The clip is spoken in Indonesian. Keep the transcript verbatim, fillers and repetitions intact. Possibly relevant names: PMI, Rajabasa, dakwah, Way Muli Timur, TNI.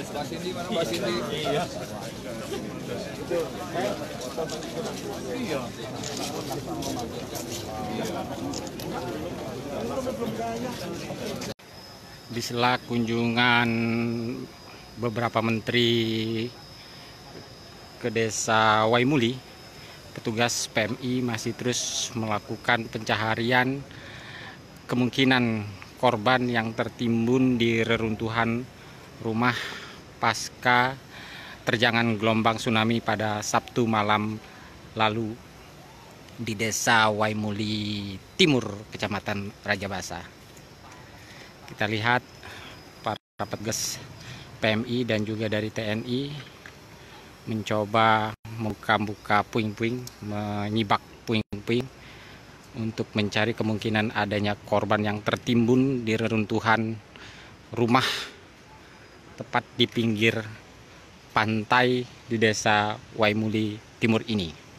Mbak Cindy mana Mbak Cindy? Iya. Iya. Di sela kunjungan beberapa menteri ke desa Way Muli, petugas P M I masih terus melakukan pencaharian kemungkinan korban yang tertimbun di reruntuhan rumah pasca terjangan gelombang tsunami pada Sabtu malam lalu di desa Way Muli Timur, Kecamatan Rajabasa. Kita lihat para petugas P M I dan juga dari T N I mencoba membuka-buka puing-puing, menyibak puing-puing untuk mencari kemungkinan adanya korban yang tertimbun di reruntuhan rumah tepat di pinggir pantai di desa Way Muli Timur ini.